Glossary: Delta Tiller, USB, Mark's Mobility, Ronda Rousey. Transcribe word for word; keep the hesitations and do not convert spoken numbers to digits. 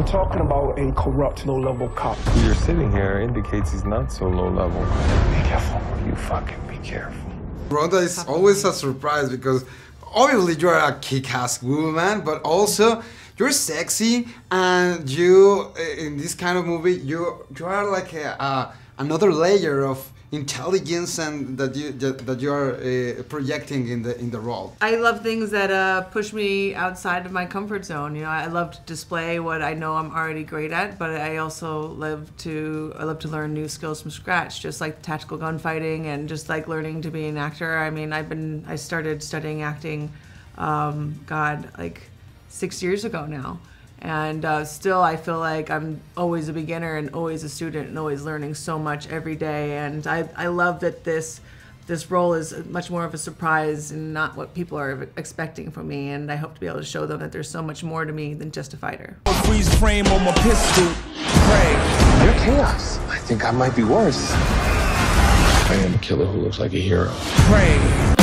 We're talking about a corrupt, low-level cop. Who you're sitting here indicates he's not so low-level. Be careful. You fucking be careful. Ronda is always a surprise because obviously you're a kick-ass woman, but also you're sexy, and you, in this kind of movie, you you are like a, a, another layer of intelligence and that you that, that you are uh, projecting in the in the role. I love things that uh, push me outside of my comfort zone. You know, I love to display what I know I'm already great at, but I also love to I love to learn new skills from scratch, just like tactical gunfighting and just like learning to be an actor. I mean, I've been I started studying acting, um, God, like six years ago now. And uh, still, I feel like I'm always a beginner and always a student and always learning so much every day. And I, I love that this this role is much more of a surprise and not what people are expecting from me. And I hope to be able to show them that there's so much more to me than just a fighter. Freeze frame on my pistol. Pray. You're chaos. I think I might be worse. I am a killer who looks like a hero. Pray.